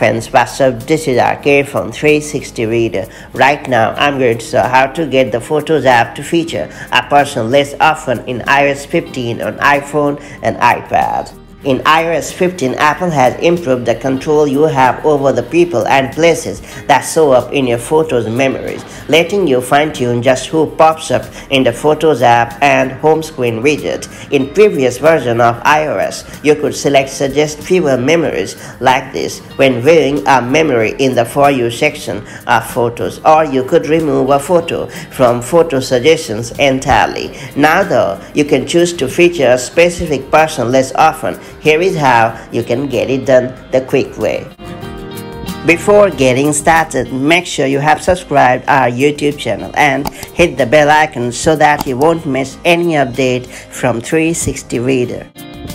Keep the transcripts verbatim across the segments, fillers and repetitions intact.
friends, what's up? This is Arcade from three sixty Reader. Right now, I'm going to show how to get the Photos app to feature a person less often in i O S fifteen on iPhone and iPad. In i O S fifteen, Apple has improved the control you have over the people and places that show up in your Photos memories, letting you fine-tune just who pops up in the Photos app and home screen widget. In previous version of iOS, you could select suggest fewer memories like this when viewing a memory in the For You section of Photos, or you could remove a photo from photo suggestions entirely. Now though, you can choose to feature a specific person less often. Here is how you can get it done the quick way. Before getting started, make sure you have subscribed our YouTube channel and hit the bell icon so that you won't miss any update from three sixty Reader.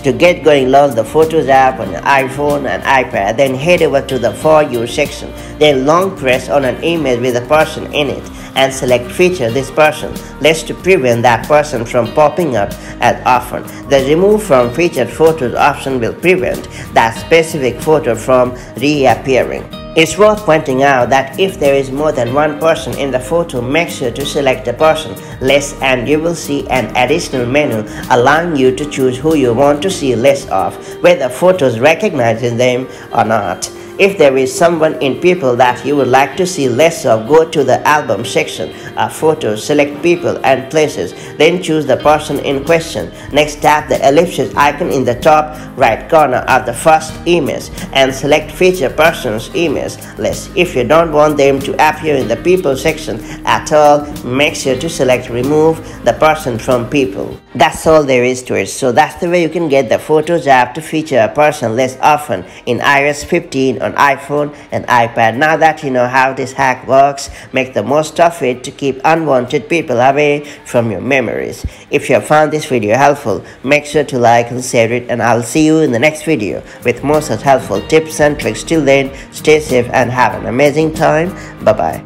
To get going, launch the Photos app on your iPhone and iPad, then head over to the For You section, then long press on an image with a person in it and select Feature This Person, less to prevent that person from popping up as often. The Remove from Featured Photos option will prevent that specific photo from reappearing. It's worth pointing out that if there is more than one person in the photo, make sure to select the person less and you will see an additional menu allowing you to choose who you want to see less of, whether Photos recognizes them or not. If there is someone in people that you would like to see less of, go to the album section of Photos, select people and places, then choose the person in question. Next, tap the ellipsis icon in the top right corner of the first image and select Feature Person's Image List. If you don't want them to appear in the people section at all, make sure to select Remove the Person from People. That's all there is to it. So that's the way you can get the Photos app to feature a person less often in i O S fifteen on iPhone and iPad. Now that you know how this hack works, make the most of it to keep unwanted people away from your memories. If you have found this video helpful, make sure to like and share it, and I'll see you in the next video with more such helpful tips and tricks. Till then, stay safe and have an amazing time. Bye bye.